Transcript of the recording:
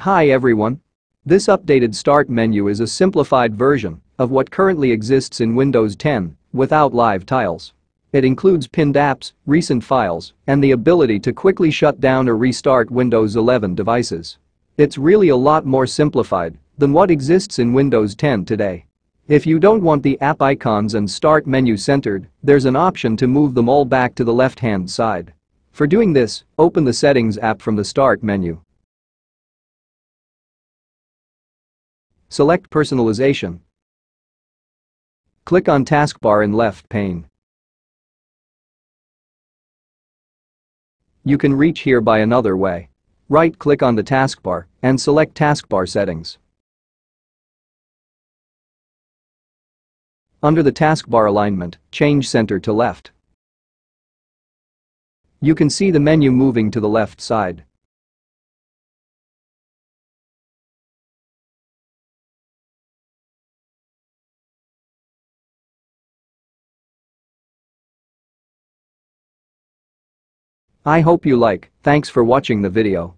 Hi everyone. This updated start menu is a simplified version of what currently exists in Windows 10 without live tiles. It includes pinned apps, recent files, and the ability to quickly shut down or restart Windows 11 devices. It's really a lot more simplified than what exists in Windows 10 today. If you don't want the app icons and start menu centered, there's an option to move them all back to the left-hand side. For doing this, open the Settings app from the Start menu. Select Personalization. Click on Taskbar in left pane. You can reach here by another way. Right-click on the taskbar and select Taskbar Settings. Under the taskbar alignment, change center to left. You can see the menu moving to the left side. I hope you like. Thanks for watching the video.